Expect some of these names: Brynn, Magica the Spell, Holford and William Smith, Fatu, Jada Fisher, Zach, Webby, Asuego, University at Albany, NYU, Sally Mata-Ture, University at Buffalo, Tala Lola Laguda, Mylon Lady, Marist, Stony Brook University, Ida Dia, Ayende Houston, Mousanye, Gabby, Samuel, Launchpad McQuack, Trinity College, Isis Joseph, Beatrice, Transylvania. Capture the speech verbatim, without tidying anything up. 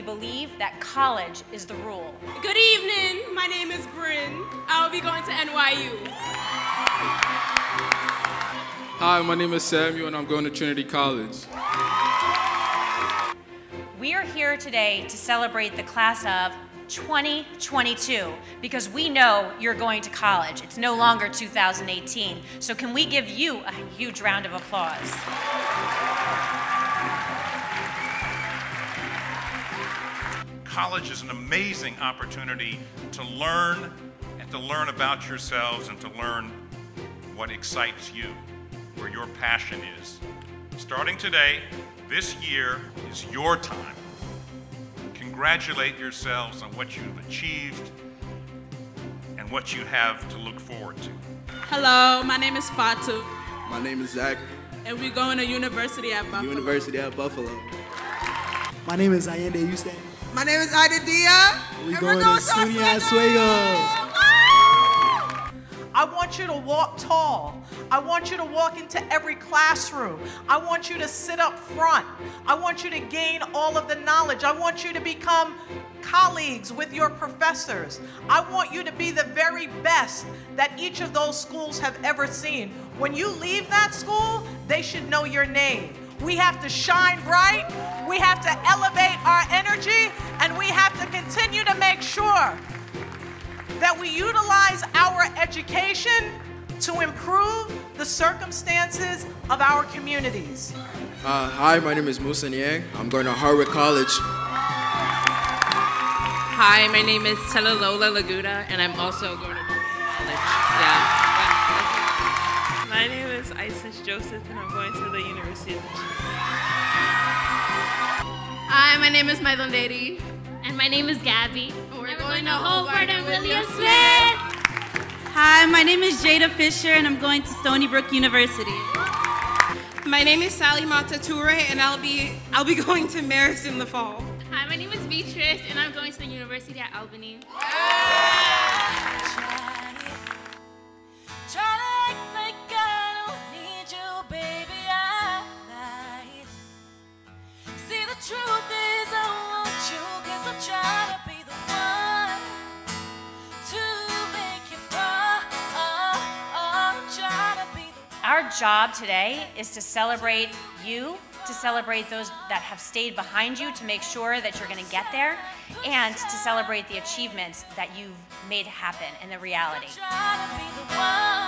we believe that college is the rule. Good evening, my name is Brynn. I will be going to N Y U. Hi, my name is Samuel and I'm going to Trinity College. We are here today to celebrate the class of twenty twenty-two because we know you're going to college. It's no longer two thousand eighteen. So can we give you a huge round of applause? College is an amazing opportunity to learn and to learn about yourselves and to learn what excites you, where your passion is. Starting today, this year is your time. Congratulate yourselves on what you've achieved and what you have to look forward to. Hello, my name is Fatu. My name is Zach. And we're going to University at Buffalo. University at Buffalo. My name is Ayende Houston. My name is Ida Dia. We're and going, we're going to Asuego. I want you to walk tall. I want you to walk into every classroom. I want you to sit up front. I want you to gain all of the knowledge. I want you to become colleagues with your professors. I want you to be the very best that each of those schools have ever seen. When you leave that school, they should know your name. We have to shine bright. We have to elevate our energy, and we have to continue to make sure that we utilize our education to improve the circumstances of our communities. Uh, hi, my name is Mousanye. I'm going to Harvard College. Hi, my name is Tala Lola Laguda, and I'm also going to college. Yeah. My name is Isis Joseph, and I'm going to the University of Buffalo. Hi, my name is Mylon Lady. And my name is Gabby. We're, and we're going, going to Holford and William Smith. Hi, my name is Jada Fisher, and I'm going to Stony Brook University. My name is Sally Mata-Ture, and I'll be I'll be going to Marist in the fall. Hi, my name is Beatrice, and I'm going to the University at Albany. Our job today is to celebrate you, to celebrate those that have stayed behind you to make sure that you're going to get there, and to celebrate the achievements that you've made happen and the reality.